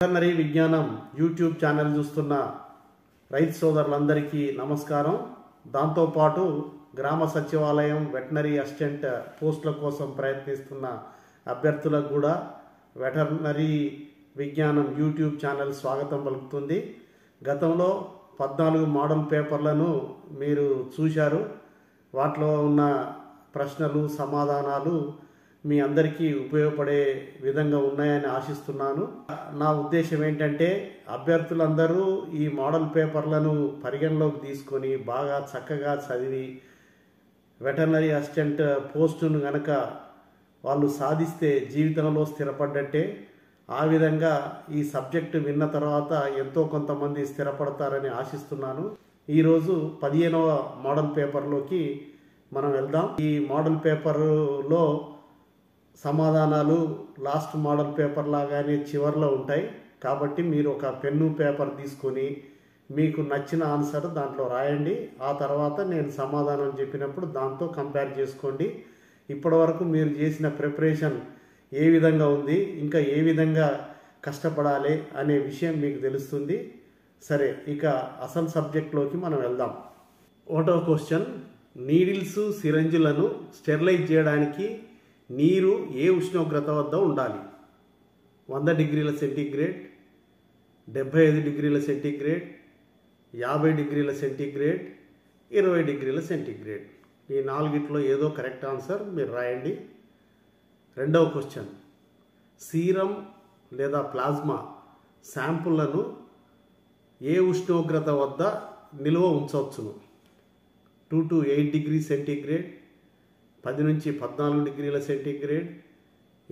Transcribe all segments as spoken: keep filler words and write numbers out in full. Veterinary విజ్ఞానం YouTube channel చూస్తున్న రైతు సోదరులందరికీ నమస్కారం. దాంతో పాటు గ్రామ సచివాలయం వెటర్నరీ అసిస్టెంట్ పోస్టుల కోసం ప్రయత్నిస్తున్న అభ్యర్థులకు కూడా వెటర్నరీ విజ్ఞానం యూట్యూబ్ ఛానల్ స్వాగతం పలుకుతుంది. గతంలో పద్నాలుగు మోడల్ పేపర్లను మీరు చూశారు. వాటిలో ఉన్న ప్రశ్నలు సమాధానాలు మీ అందరికీ ఉపయోగపడే విధంగా ఉన్నాయని ఆశిస్తున్నాను. నా ఉద్దేశం ఏంటంటే అభ్యర్థులందరూ ఈ మోడల్ పేపర్లను పరిగణలోకి తీసుకొని బాగా చక్కగా చదివి వెటర్నరీ అసిస్టెంట్ పోస్టును కనుక వాళ్ళు సాధిస్తే జీవితంలో స్థిరపడ్డట్టే. ఆ విధంగా ఈ సబ్జెక్టు విన్న తర్వాత ఎంతో కొంతమంది స్థిరపడతారని ఆశిస్తున్నాను. ఈరోజు పదిహేనవ మోడల్ పేపర్లోకి మనం వెళ్దాం. ఈ మోడల్ పేపర్లో సమాధానాలు లాస్ట్ మోడల్ పేపర్ లాగానే చివరిలో ఉంటాయి. కాబట్టి మీరు ఒక పెన్ను పేపర్ తీసుకొని మీకు నచ్చిన ఆన్సర్ దాంట్లో రాయండి. ఆ తర్వాత నేను సమాధానం చెప్పినప్పుడు దాంతో కంపేర్ చేసుకోండి. ఇప్పటి వరకు మీరు చేసిన ప్రిపరేషన్ ఏ విధంగా ఉంది, ఇంకా ఏ విధంగా కష్టపడాలి అనే విషయం మీకు తెలుస్తుంది. సరే, ఇక అసలు సబ్జెక్ట్లోకి మనం వెళ్దాం. ఒకటో క్వశ్చన్, నీడిల్స్ సిరంజులను స్టెరిలైజ్ చేయడానికి నీరు ఏ ఉష్ణోగ్రత వద్ద ఉండాలి? వంద డిగ్రీల సెంటీగ్రేడ్, డెబ్భై ఐదు డిగ్రీల సెంటీగ్రేడ్, యాభై డిగ్రీల సెంటీగ్రేడ్, ఇరవై డిగ్రీల సెంటీగ్రేడ్. ఈ నాలుగిట్లో ఏదో కరెక్ట్ ఆన్సర్ మీరు రాయండి. రెండవ క్వశ్చన్, సీరం లేదా ప్లాస్మా శాంపుళ్లను ఏ ఉష్ణోగ్రత వద్ద నిల్వ ఉంచవచ్చును? Two to eight degree centigrade, పది నుంచి పద్నాలుగు డిగ్రీల సెంటీగ్రేడ్,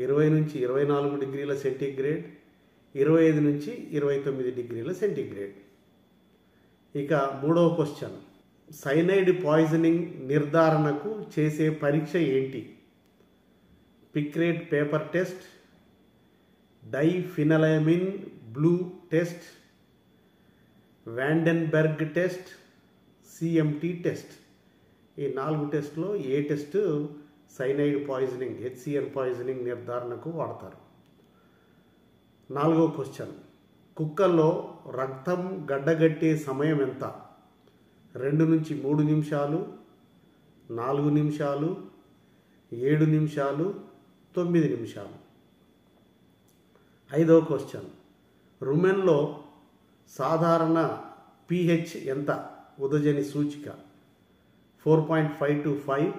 ఇరవై నుంచి ఇరవై నాలుగు డిగ్రీల సెంటీగ్రేడ్, ఇరవై ఐదు నుంచి ఇరవై తొమ్మిది డిగ్రీల సెంటీగ్రేడ్. ఇక మూడవ క్వశ్చన్, సైనైడ్ పాయిజనింగ్ నిర్ధారణకు చేసే పరీక్ష ఏంటి? Picrate paper test, diphenylamine blue test, Van den Bergh test, CMT test. ఈ నాలుగు టెస్ట్లో ఏ test cyanide poisoning HCL poisoning నిర్ధారణకు వాడతారు? నాలుగో క్వశ్చన్, కుక్కల్లో రక్తం గడ్డగట్టే సమయం ఎంత? రెండు నుంచి మూడు నిమిషాలు, నాలుగు నిమిషాలు, ఏడు నిమిషాలు, తొమ్మిది నిమిషాలు. ఐదో క్వశ్చన్, రుమెన్లో సాధారణ పిహెచ్ ఎంత? ఉదజని సూచిక four point five to five,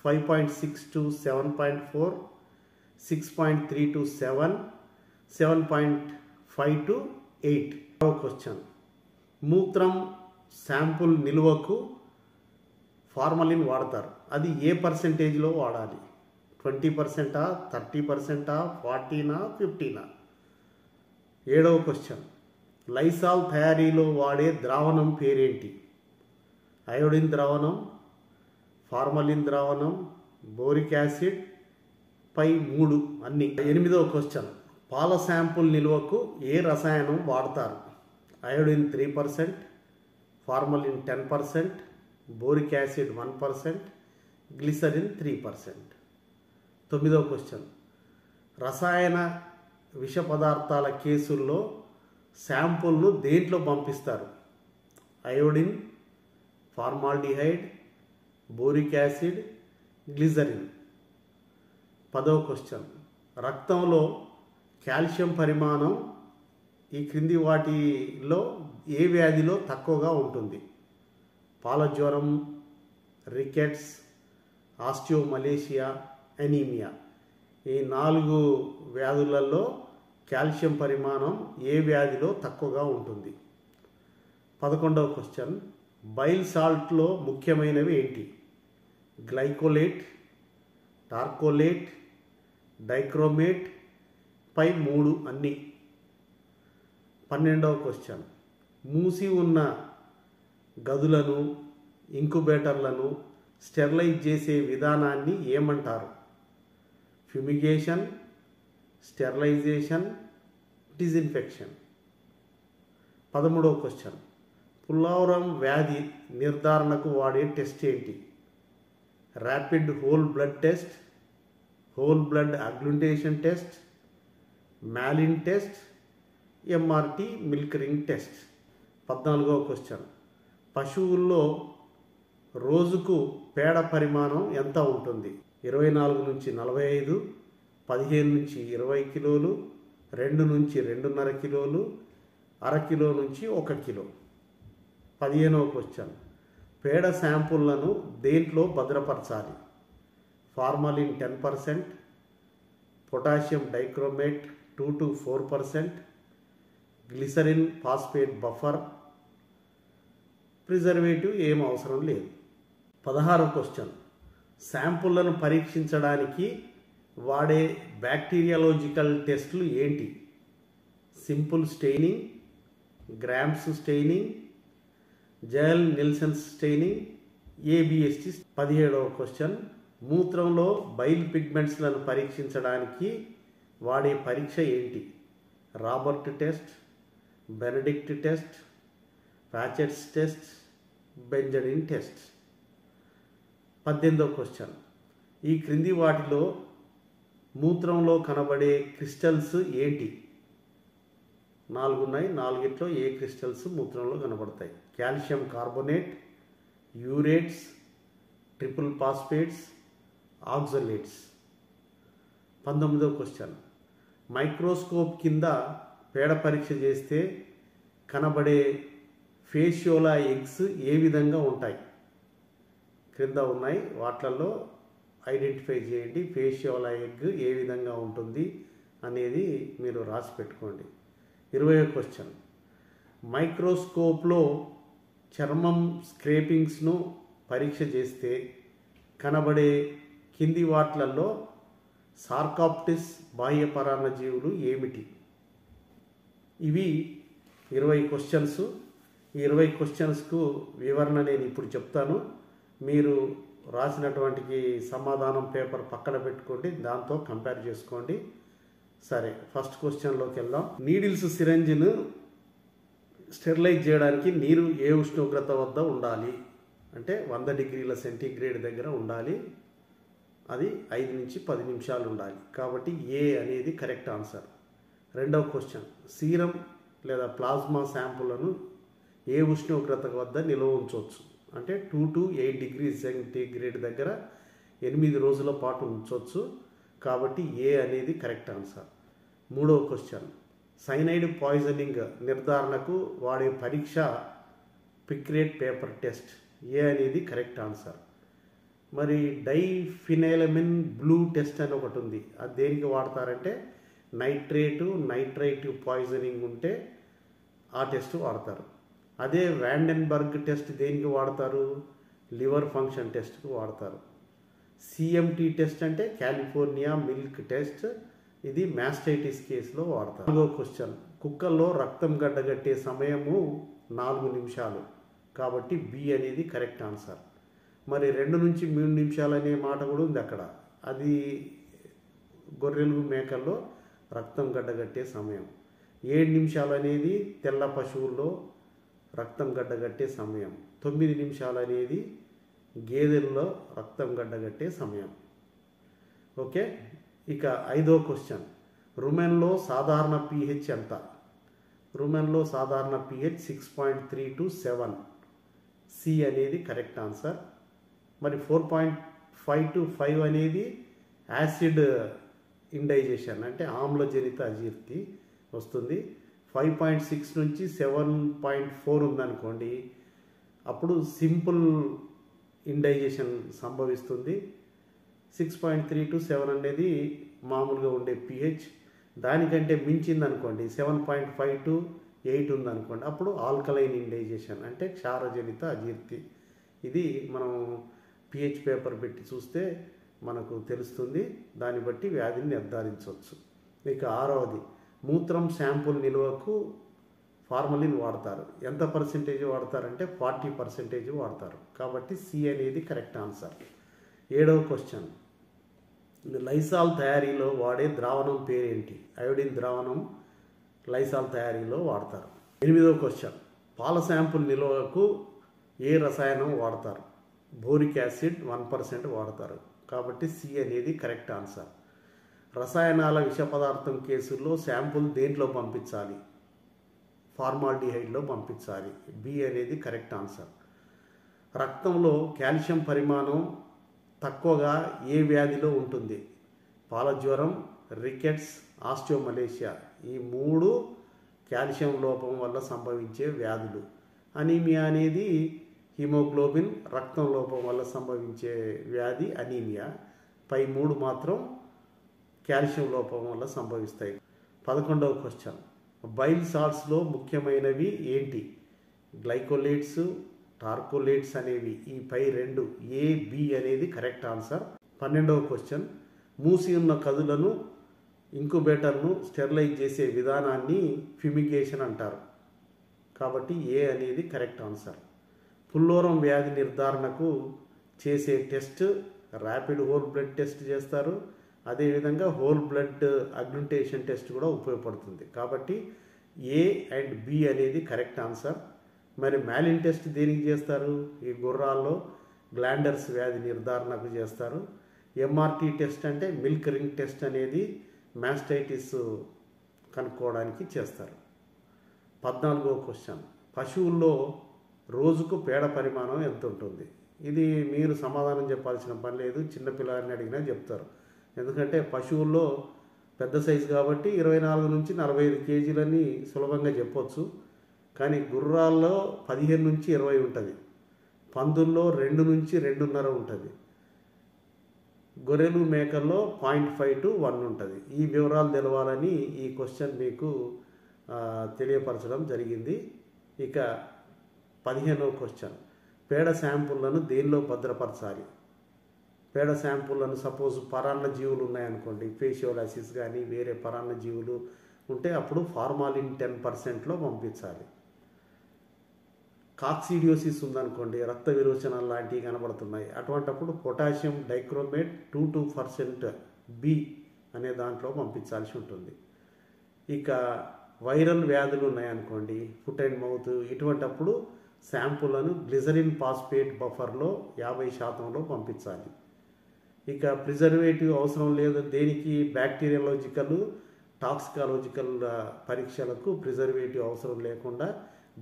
five point six to seven point four, six point three to seven, seven point five to eight. Question, మూత్రం శాంపుల్ నిల్వకు ఫార్మలిన్ వాడతారు. అది ఏ పర్సెంటేజ్లో వాడాలి? ట్వంటీ పర్సెంటా, థర్టీ పర్సెంటా, ఫార్టీనా, ఫిఫ్టీనా? ఏడవ క్వశ్చన్, లైసాల్ తయారీలో వాడే ద్రావణం పేరేంటి? అయోడిన్ ద్రావణం, ఫార్మలిన్ ద్రావణం, బోరిక్ యాసిడ్, పై మూడు అన్ని. ఎనిమిదవ క్వశ్చన్, పాల శాంపుల్ నిల్వకు ఏ రసాయనం వాడతారు? Iodine three percent, formalin ten percent, boric acid one percent, glycerin three percent. తొమ్మిదవ క్వశ్చన్, రసాయన విష పదార్థాల కేసుల్లో శాంపుల్ను దేంట్లో పంపిస్తారు? Iodine, formaldehyde, boric acid, glycerin. పదవ క్వశ్చన్, రక్తంలో కాల్షియం పరిమాణం ఈ క్రింది వాటిలో ఏ వ్యాధిలో తక్కువగా ఉంటుంది? పాలజ్వరం, రికెట్స్, ఆస్టియోమలేషియా, అనీమియా. ఈ నాలుగు వ్యాధులలో కాల్షియం పరిమాణం ఏ వ్యాధిలో తక్కువగా ఉంటుంది? పదకొండవ క్వశ్చన్, బైల్ సాల్ట్లో ముఖ్యమైనవి ఏంటి? గ్లైకోలేట్, టార్కోలేట్, డైక్రోమేట్, పై మూడు అన్ని. పన్నెండవ క్వశ్చన్, మూసి ఉన్న గదులను ఇంక్యుబేటర్లను స్టెరిలైజ్ చేసే విధానాన్ని ఏమంటారు? Fumigation, sterilisation, disinfection. పదమూడవ క్వశ్చన్, పుల్లావరం వ్యాధి నిర్ధారణకు వాడే టెస్ట్ ఏంటి? Rapid whole blood test, whole blood agglutination test, malin test, M R T milk ring test. పద్నాలుగవ క్వశ్చన్, పశువుల్లో రోజుకు పేడ పరిమాణం ఎంత ఉంటుంది? ఇరవై నాలుగు నుంచి నలభై ఐదు, పదిహేను నుంచి ఇరవై కిలోలు, రెండు నుంచి రెండున్నర కిలోలు, అరకిలో నుంచి ఒక కిలో. పదిహేనవ క్వశ్చన్, పేడ శాంపుళ్లను దేంట్లో భద్రపరచాలి? Formalin ten percent, potassium dichromate two to four percent, glycerin phosphate buffer. Preservative ఏం అవసరం లేదు. పదహారవ క్వశ్చన్, శాంపుళ్లను పరీక్షించడానికి వాడే బ్యాక్టీరియాలజికల్ టెస్టులు ఏంటి? Simple staining, Gram's staining, Ziehl Neelsen staining, ABST. పదిహేడవ క్వశ్చన్, మూత్రంలో బైల్ పిగ్మెంట్స్లను పరీక్షించడానికి వాడే పరీక్ష ఏంటి? Robert test, Benedict test, రాచెట్స్ test, benzidine test. పద్దెనిమిదవ క్వశ్చన్, ఈ క్రింది వాటిలో మూత్రంలో కనబడే క్రిస్టల్స్ ఏంటి? నాలుగున్నాయి, నాలుగిట్లో ఏ క్రిస్టల్స్ మూత్రంలో కనబడతాయి? Calcium carbonate, urates, triple phosphates, oxalates. పంతొమ్మిదవ క్వశ్చన్, మైక్రోస్కోప్ కింద పేడ పరీక్ష చేస్తే కనబడే ఫేషియోలా ఎగ్స్ ఏ విధంగా ఉంటాయి? క్రింద ఉన్నాయి, వాటిల్లో ఐడెంటిఫై చేయండి. ఫేషియోలా ఎగ్ ఏ విధంగా ఉంటుంది అనేది మీరు రాసి పెట్టుకోండి. ఇరవయో క్వశ్చన్, మైక్రోస్కోప్లో చర్మం స్క్రేపింగ్స్ను పరీక్ష చేస్తే కనబడే కింది వాటిల్లో సార్కాప్టిస్ బాహ్య పరాన్నజీవులు ఏమిటి? ఇవి ఇరవై క్వశ్చన్స్. ఈ ఇరవై క్వశ్చన్స్కు వివరణ నేను ఇప్పుడు చెప్తాను. మీరు రాసినటువంటి సమాధానం పేపర్ పక్కన పెట్టుకోండి, దాంతో కంపేర్ చేసుకోండి. సరే, ఫస్ట్ క్వశ్చన్లోకి వెళ్దాం. నీడిల్స్ సిరంజిను స్టెరిలైజ్ చేయడానికి నీరు ఏ ఉష్ణోగ్రత వద్ద ఉండాలి? అంటే వంద డిగ్రీల సెంటీగ్రేడ్ దగ్గర ఉండాలి. అది ఐదు నుంచి పది నిమిషాలు ఉండాలి. కాబట్టి ఏ అనేది కరెక్ట్ ఆన్సర్. రెండవ క్వశ్చన్, సీరం లేదా ప్లాస్మా శాంపుల్లను ఏ ఉష్ణోగ్రత వద్ద నిల్వ ఉంచవచ్చు? అంటే two to eight degree centigrade దగ్గర ఎనిమిది రోజుల పాటు ఉంచవచ్చు. కాబట్టి ఏ అనేది కరెక్ట్ ఆన్సర్. మూడవ క్వశ్చన్, సైనైడ్ పాయిజనింగ్ నిర్ధారణకు వాడే పరీక్ష పిక్రేట్ పేపర్ టెస్ట్. ఏ అనేది కరెక్ట్ ఆన్సర్. మరి డైఫినైలమిన్ బ్లూ టెస్ట్ అని ఒకటి ఉంది. అది దేనికి వాడతారంటే నైట్రేటు నైట్రైట్ పాయిజనింగ్ ఉంటే ఆ టెస్ట్ వాడతారు. అదే వ్యాండెన్బర్గ్ టెస్ట్ దేనికి వాడతారు? లివర్ ఫంక్షన్ టెస్ట్కి వాడతారు. సిఎంటీ టెస్ట్ అంటే కాలిఫోర్నియా మిల్క్ టెస్ట్. ఇది మ్యాస్టైటిస్ కేసులో వాడతారు. నాలుగో క్వశ్చన్, కుక్కల్లో రక్తం గడ్డగట్టే సమయము నాలుగు నిమిషాలు. కాబట్టి బి అనేది కరెక్ట్ ఆన్సర్. మరి రెండు నుంచి మూడు నిమిషాలు అనే మాట కూడా ఉంది అక్కడ. అది గొర్రెలు మేకల్లో రక్తం గడ్డగట్టే సమయం. ఏడు నిమిషాలు అనేది తెల్ల పశువుల్లో రక్తం గడ్డగట్టే సమయం. తొమ్మిది నిమిషాలు అనేది గేదెల్లో రక్తం గడ్డగట్టే సమయం. ఓకే, ఇక ఐదో క్వశ్చన్, రుమెన్లో సాధారణ పిహెచ్ ఎంత? రుమెన్లో సాధారణ pH six point three to seven C అనేది కరెక్ట్ ఆన్సర్. మరి four point five to five అనేది యాసిడ్ ఇండైజేషన్ అంటే ఆమ్లజనిత అజీర్తి వస్తుంది. ఫైవ్ పాయింట్ సిక్స్ నుంచి సెవెన్ పాయింట్ ఫోర్ ఉందనుకోండి, అప్పుడు సింపుల్ ఇండైజేషన్ సంభవిస్తుంది. Six point three to seven అనేది మామూలుగా ఉండే పిహెచ్. దానికంటే మించిందనుకోండి, seven point five to eight ఉందనుకోండి, అప్పుడు ఆల్కలైన్ ఇండైజేషన్ అంటే క్షారజనిత అజీర్తి. ఇది మనం పిహెచ్ పేపర్ పెట్టి చూస్తే మనకు తెలుస్తుంది. దాన్ని బట్టి వ్యాధిని నిర్ధారించవచ్చు. ఇక ఆరవది, మూత్రం శాంపుల్ నిల్వకు ఫార్మలిన్ వాడతారు. ఎంత పర్సెంటేజ్ వాడతారంటే ఫార్టీ పర్సెంటేజ్ వాడతారు. కాబట్టి సి అనేది కరెక్ట్ ఆన్సర్. ఏడవ క్వశ్చన్, లైసాల్ తయారీలో వాడే ద్రావణం పేరేంటి? అయోడిన్ ద్రావణం లైసాల్ తయారీలో వాడతారు. ఎనిమిదవ క్వశ్చన్, పాల శాంపుల్ నిల్వకు ఏ రసాయనం వాడతారు? బోరిక్ యాసిడ్ వన్ పర్సెంట్ వాడతారు. కాబట్టి సి అనేది కరెక్ట్ ఆన్సర్. రసాయనాల విష పదార్థం కేసుల్లో శాంపుల్ దేంట్లో పంపించాలి? ఫార్మాల్డిహైడ్లో పంపించాలి. బి అనేది కరెక్ట్ ఆన్సర్. రక్తంలో కాల్షియం పరిమాణం తక్కువగా ఏ వ్యాధిలో ఉంటుంది? పాలజ్వరం, రికెట్స్, ఆస్టియోమలేషియా. ఈ మూడు కాల్షియం లోపం వల్ల సంభవించే వ్యాధులు. అనీమియా అనేది హిమోగ్లోబిన్ రక్తం లోపం వల్ల సంభవించే వ్యాధి అనీమియా. పై మూడు మాత్రం కాల్షియం లోపం వల్ల సంభవిస్తాయి. పదకొండవ క్వశ్చన్, బైల్ సాల్ట్స్లో ముఖ్యమైనవి ఏంటి? గ్లైకోలేట్స్, టార్కోలేట్స్ అనేవి. ఈ పై రెండు. ఏ, బి అనేది కరెక్ట్ ఆన్సర్. పన్నెండవ క్వశ్చన్, మూసి ఉన్న కదులను ఇంక్యుబేటర్ను స్టెరిలైజ్ చేసే విధానాన్ని ఫ్యూమిగేషన్ అంటారు. కాబట్టి ఏ అనేది కరెక్ట్ ఆన్సర్. పుల్లోరం వ్యాధి నిర్ధారణకు చేసే test rapid whole blood test చేస్తారు. అదేవిధంగా హోల్ బ్లడ్ అగ్నుటేషన్ టెస్ట్ కూడా ఉపయోగపడుతుంది. కాబట్టి ఏ అండ్ బి అనేది కరెక్ట్ ఆన్సర్. మరి మ్యాలిన్ టెస్ట్ దేనికి చేస్తారు? ఈ గుర్రాల్లో గ్లాండర్స్ వ్యాధి నిర్ధారణకు చేస్తారు. ఎంఆర్టీ టెస్ట్ అంటే మిల్క్ రింగ్ టెస్ట్ అనేది మ్యాస్టైటిస్ కనుక్కోవడానికి చేస్తారు. పద్నాలుగో క్వశ్చన్, పశువుల్లో రోజుకు పేడ పరిమాణం ఎంత ఉంటుంది? ఇది మీరు సమాధానం చెప్పాల్సిన పని లేదు, చిన్నపిల్లని అడిగినా చెప్తారు. ఎందుకంటే పశువుల్లో పెద్ద సైజు కాబట్టి ఇరవై నాలుగు నుంచి నలభై ఐదు కేజీలని సులభంగా చెప్పొచ్చు. కానీ గుర్రాల్లో పదిహేను నుంచి ఇరవై ఉంటుంది, పందుల్లో రెండు నుంచి రెండున్నర ఉంటుంది, గొర్రెలు మేకల్లో పాయింట్ ఫైవ్ టు వన్ ఉంటుంది. ఈ వివరాలు తెలవాలని ఈ క్వశ్చన్ మీకు తెలియపరచడం జరిగింది. ఇక పదిహేనవ క్వశ్చన్, పేడ శాంపుళ్లను దేనిలో భద్రపరచాలి? పేడ శాంపుళ్లను సపోజ్ పరాన్న జీవులు ఉన్నాయనుకోండి, ఫేషియోలాసిస్ కానీ వేరే పరాన్న జీవులు ఉంటే అప్పుడు ఫార్మాలిన్ టెన్ పర్సెంట్లో పంపించాలి. కాక్సిడియోసిస్ ఉందనుకోండి, రక్త విరోచనాలు లాంటివి కనబడుతున్నాయి, అటువంటప్పుడు potassium dichromate two two percent B అనే దాంట్లో పంపించాల్సి ఉంటుంది. ఇక వైరల్ వ్యాధులు ఉన్నాయనుకోండి, ఫుట్ అండ్ మౌత్, ఇటువంటప్పుడు శాంపుల్లను గ్లిజరిన్ పాస్పేట్ బఫర్లో యాభై శాతంలో పంపించాలి. ఇక ప్రిజర్వేటివ్ అవసరం లేదు. దేనికి? బ్యాక్టీరియాలజికల్, టాక్సికాలజికల్ పరీక్షలకు ప్రిజర్వేటివ్ అవసరం లేకుండా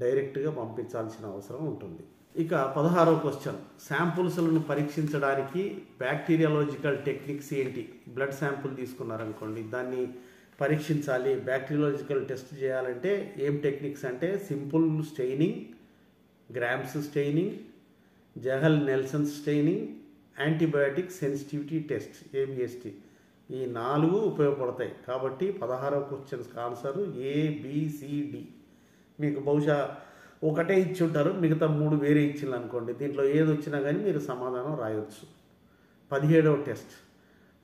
డైరెక్ట్గా పంపించాల్సిన అవసరం ఉంటుంది. ఇక పదహారవ క్వశ్చన్, శాంపుల్స్లను పరీక్షించడానికి బ్యాక్టీరియాలజికల్ టెక్నిక్స్ ఏంటి? బ్లడ్ శాంపుల్ తీసుకున్నారనుకోండి, దాన్ని పరీక్షించాలి, బ్యాక్టీరియాలజికల్ టెస్ట్ చేయాలంటే ఏం టెక్నిక్స్ అంటే simple staining, Gram's staining, Ziehl Neelsen staining, antibiotic sensitivity test ABST. ఈ నాలుగు ఉపయోగపడతాయి. కాబట్టి పదహారవ క్వశ్చన్స్కి ఆన్సర్ ఏబిసిడి. మీకు బహుశా ఒకటే ఇచ్చి ఉంటారు, మిగతా మూడు వేరే ఇచ్చింది అనుకోండి, దీంట్లో ఏది వచ్చినా కానీ మీరు సమాధానం రాయవచ్చు. పదిహేడవ టెస్ట్,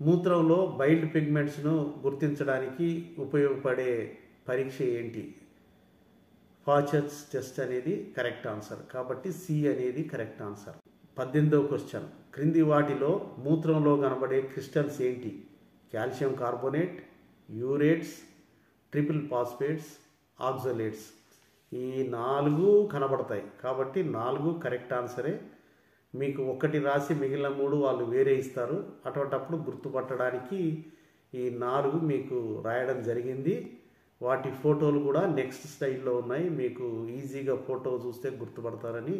మూత్రంలో బైల్డ్ పిగ్మెంట్స్ను గుర్తించడానికి ఉపయోగపడే పరీక్ష ఏంటి? ఫాచెస్ టెస్ట్ అనేది కరెక్ట్ ఆన్సర్. కాబట్టి సి అనేది కరెక్ట్ ఆన్సర్. పద్దెనిమిదవ క్వశ్చన్, క్రింది వాటిలో మూత్రంలో కనబడే క్రిస్టల్స్ ఏంటి? Calcium carbonate, urates, triple phosphates, oxalates. ఈ నాలుగు కనబడతాయి. కాబట్టి నాలుగు కరెక్ట్ ఆన్సరే. మీకు ఒకటి రాసి మిగిలిన మూడు వాళ్ళు వేరే ఇస్తారు. అటువంటప్పుడు గుర్తుపట్టడానికి ఈ నాలుగు మీకు రాయడం జరిగింది. వాటి ఫోటోలు కూడా నెక్స్ట్ స్లైడ్లో ఉన్నాయి. మీకు ఈజీగా ఫోటో చూస్తే గుర్తుపడతారని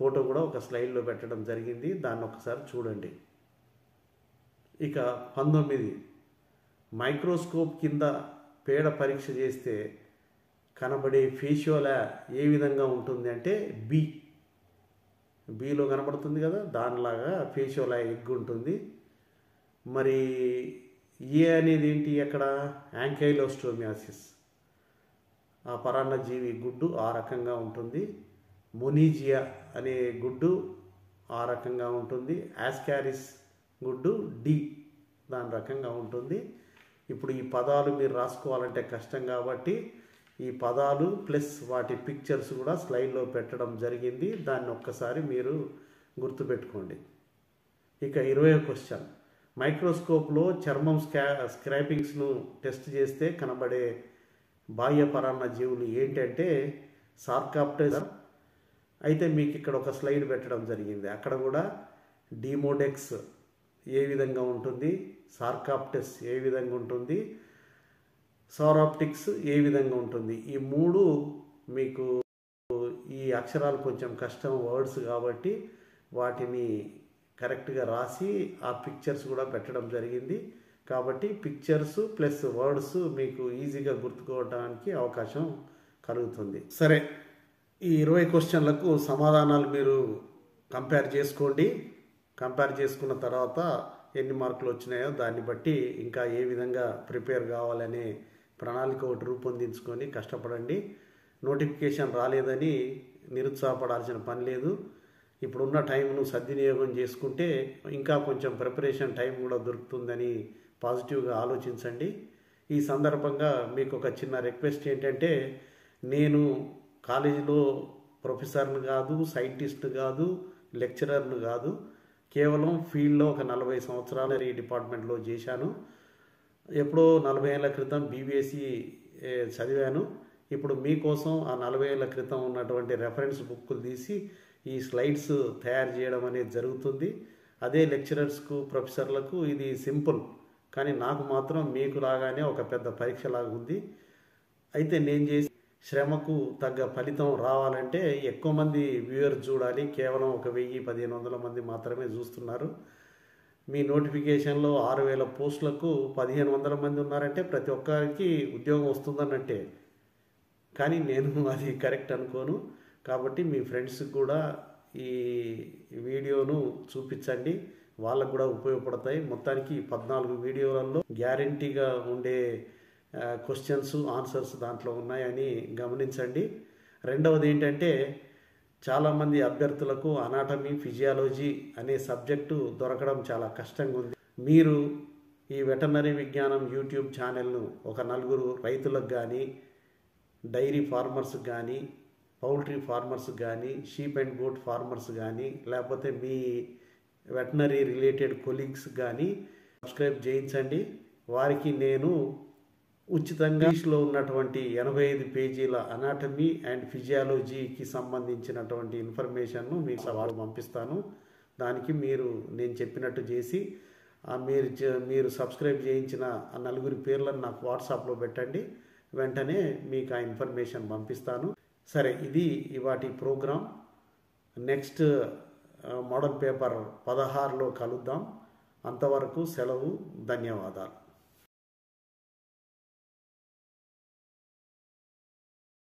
ఫోటో కూడా ఒక స్లైడ్లో పెట్టడం జరిగింది, దాన్ని ఒకసారి చూడండి. ఇక పంతొమ్మిది, మైక్రోస్కోప్ కింద పేడ పరీక్ష చేస్తే కనబడే ఫేషియోలా ఏ విధంగా ఉంటుంది అంటే బి బిలో కనబడుతుంది కదా, దానిలాగా ఫేషియోలా ఎగ్ ఉంటుంది. మరి ఏ అనేది ఏంటి? అక్కడ యాంకైలోస్టోమియాసిస్, ఆ పరాన్న జీవి గుడ్డు ఆ రకంగా ఉంటుంది. మొనీజియా అనే గుడ్డు ఆ రకంగా ఉంటుంది. యాస్కారిస్ గుడ్డు డి దాని రకంగా ఉంటుంది. ఇప్పుడు ఈ పదాలు మీరు రాసుకోవాలంటే కష్టం కాబట్టి ఈ పదాలు ప్లస్ వాటి పిక్చర్స్ కూడా స్లైడ్లో పెట్టడం జరిగింది, దాన్ని ఒక్కసారి మీరు గుర్తుపెట్టుకోండి. ఇక ఇరవై క్వశ్చన్, మైక్రోస్కోప్లో చర్మం స్కా స్క్రాపింగ్స్ను టెస్ట్ చేస్తే కనబడే బాహ్య పరాన్న జీవులు ఏంటంటే సార్కాప్టెస్. అయితే మీకు ఇక్కడ ఒక స్లైడ్ పెట్టడం జరిగింది, అక్కడ కూడా డీమోడెక్స్ ఏ విధంగా ఉంటుంది, సార్కాప్టస్ ఏ విధంగా ఉంటుంది, సారాప్టిక్స్ ఏ విధంగా ఉంటుంది. ఈ మూడు మీకు ఈ అక్షరాలు కొంచెం కష్టం వర్డ్స్ కాబట్టి వాటిని కరెక్ట్గా రాసి ఆ పిక్చర్స్ కూడా పెట్టడం జరిగింది. కాబట్టి పిక్చర్స్ ప్లస్ వర్డ్స్ మీకు ఈజీగా గుర్తుకోవడానికి అవకాశం కలుగుతుంది. సరే, ఈ ఇరవై క్వశ్చన్లకు సమాధానాలు మీరు కంపేర్ చేసుకోండి. కంపేర్ చేసుకున్న తర్వాత ఎన్ని మార్కులు వచ్చినాయో దాన్ని బట్టి ఇంకా ఏ విధంగా ప్రిపేర్ కావాలనే ప్రణాళిక ఒకటి రూపొందించుకొని కష్టపడండి. నోటిఫికేషన్ రాలేదని నిరుత్సాహపడాల్సిన పని లేదు. ఇప్పుడున్న టైంను సద్వినియోగం చేసుకుంటే ఇంకా కొంచెం ప్రిపరేషన్ టైం కూడా దొరుకుతుందని పాజిటివ్గా ఆలోచించండి. ఈ సందర్భంగా మీకు ఒక చిన్న రిక్వెస్ట్ ఏంటంటే, నేను కాలేజీలో ప్రొఫెసర్ను కాదు, సైంటిస్ట్ను కాదు, లెక్చరర్ను కాదు, కేవలం ఫీల్డ్లో ఒక నలభై సంవత్సరాలు ఈ డిపార్ట్మెంట్లో చేశాను. ఎప్పుడో నలభై ఏళ్ళ క్రితం బీబీఎస్సీ చదివాను. ఇప్పుడు మీకోసం ఆ నలభై ఏళ్ళ క్రితం ఉన్నటువంటి రెఫరెన్స్ బుక్లు తీసి ఈ స్లైడ్స్ తయారు చేయడం అనేది జరుగుతుంది. అదే లెక్చరర్స్కు ప్రొఫెసర్లకు ఇది సింపుల్, కానీ నాకు మాత్రం మీకు లాగానే ఒక పెద్ద పరీక్ష లాగా ఉంది. అయితే నేను చేసి శ్రమకు తగ్గ ఫలితం రావాలంటే ఎక్కువ మంది వ్యూయర్స్ చూడాలి. కేవలం ఒక వెయ్యి పదిహేను వందల మంది మాత్రమే చూస్తున్నారు. మీ నోటిఫికేషన్లో ఆరు వేల పోస్టులకు పదిహేను వందల మంది ఉన్నారంటే ప్రతి ఒక్కరికి ఉద్యోగం వస్తుందన్నట్టే, కానీ నేను అది కరెక్ట్ అనుకోను. కాబట్టి మీ ఫ్రెండ్స్కి కూడా ఈ వీడియోను చూపించండి, వాళ్ళకు కూడా ఉపయోగపడతాయి. మొత్తానికి పద్నాలుగు వీడియోలలో గ్యారంటీగా ఉండే క్వశ్చన్స్ ఆన్సర్స్ దాంట్లో ఉన్నాయని గమనించండి. రెండవది ఏంటంటే, చాలామంది అభ్యర్థులకు అనాటమీ ఫిజియాలజీ అనే సబ్జెక్టు దొరకడం చాలా కష్టంగా ఉంది. మీరు ఈ వెటర్నరీ విజ్ఞానం యూట్యూబ్ ఛానల్ను ఒక నలుగురు రైతులకు కానీ, డైరీ ఫార్మర్స్కి కానీ, పౌల్ట్రీ ఫార్మర్స్ కానీ, షీప్ అండ్ గోట్ ఫార్మర్స్ కానీ, లేకపోతే మీ వెటర్నరీ రిలేటెడ్ కొలీగ్స్ కానీ సబ్స్క్రైబ్ చేయించండి. వారికి నేను ఉచితంగా ఇంగ్లీష్లో ఉన్నటువంటి ఎనభై ఐదు పేజీల అనాటమీ అండ్ ఫిజియాలజీకి సంబంధించినటువంటి ఇన్ఫర్మేషన్ను మీకు సవాలు పంపిస్తాను. దానికి మీరు నేను చెప్పినట్టు చేసి మీరు మీరు సబ్స్క్రైబ్ చేయించిన ఆ నలుగురి పేర్లను నాకు వాట్సాప్లో పెట్టండి, వెంటనే మీకు ఆ ఇన్ఫర్మేషన్ పంపిస్తాను. సరే, ఇది ఇవాటి ప్రోగ్రాం. నెక్స్ట్ మోడల్ పేపర్ పదహారులో కలుద్దాం. అంతవరకు సెలవు, ధన్యవాదాలు.